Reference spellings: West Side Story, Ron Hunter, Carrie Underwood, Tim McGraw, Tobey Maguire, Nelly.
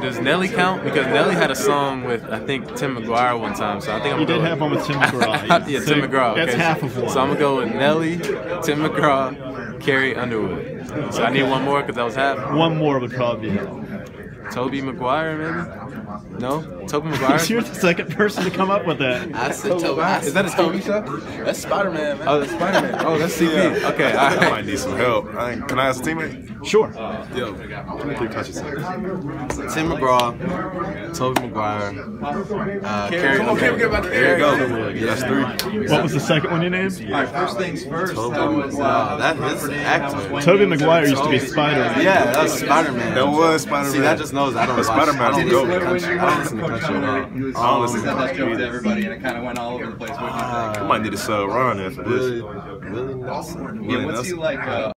Does Nelly count? Because Nelly had a song with, I think, Tim McGuire one time, so I think I'm going to have one with Tim McGraw. Yeah, Tim McGraw. Okay. That's half of one. So I'm going to go with Nelly, Tim McGraw, Carrie Underwood. So I need one more because I was half. One more would probably be Tobey Maguire, maybe? No? Tobey Maguire? You're the second person to come up with that. I said Tobey. Is that a Tobey stuff? That's Spider-Man, man. Oh, that's Spider-Man. Oh, that's CP. Yeah. Okay, all right. I might need some help. Can I ask a teammate? Sure. Yo, Tim McGraw, Tobey Maguire, Carrie. Come on, Carrie, get back there. There you go. That's three. What was the second one you named? All right, first things first. That's an actor. Tobey Maguire used to be Spider-Man. Yeah, that was Spider-Man. That was Spider-Man. See, that just knows I don't watch. Spider-Man don't go. I don't listen to country at all. I don't listen to country either. Everybody, and it kind of went all over the place. What do you think? I might need to sell Ron after this. Really? What's he like?